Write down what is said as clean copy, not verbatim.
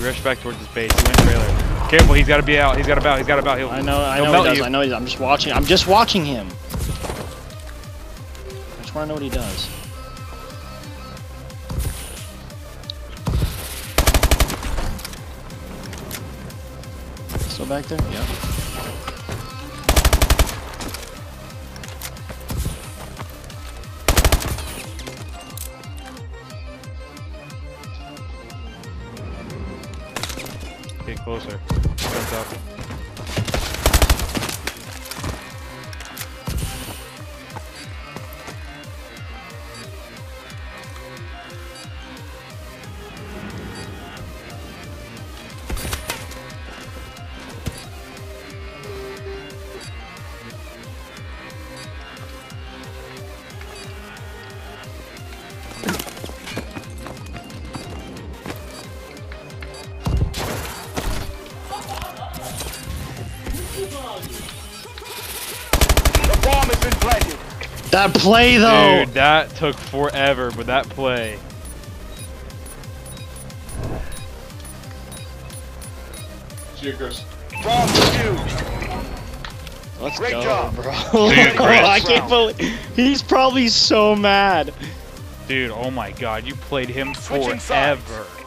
He rushed back towards his base. He went trailer. Careful, he's got to be out. He's got to bow. He's got to bow. He'll, I know he does. You. I know he does. I'm just watching. I'm just watching him. I just want to know what he does. Still back there? Yeah. Get closer. Comes up. That play though! Dude, that took forever, but that play. Jukers. Let's Great go, job. Bro. Dude, I can't believe he's probably so mad. Dude, oh my god, you played him forever.